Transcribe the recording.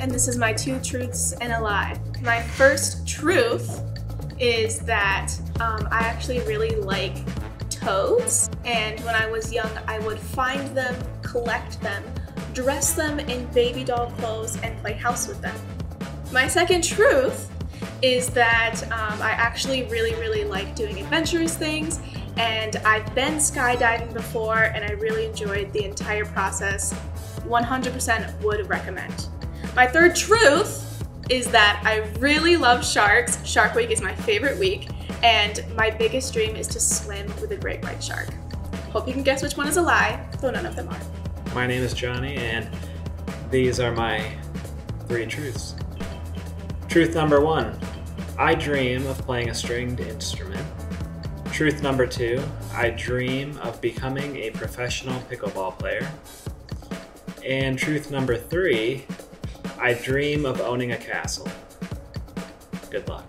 and this is my 2 truths and a lie. My first truth is that I actually really like toads, and when I was young I would find them, collect them, dress them in baby doll clothes, and play house with them. My second truth is that I actually really like doing adventurous things, and I've been skydiving before and I really enjoyed the entire process. 100% would recommend. My third truth is that I really love sharks. Shark Week is my favorite week, and my biggest dream is to swim with a great white shark. Hope you can guess which one is a lie, though none of them are. My name is Johnny, and these are my 3 truths. Truth number 1, I dream of playing a stringed instrument. Truth number 2, I dream of becoming a professional pickleball player. And truth number 3, I dream of owning a castle. Good luck.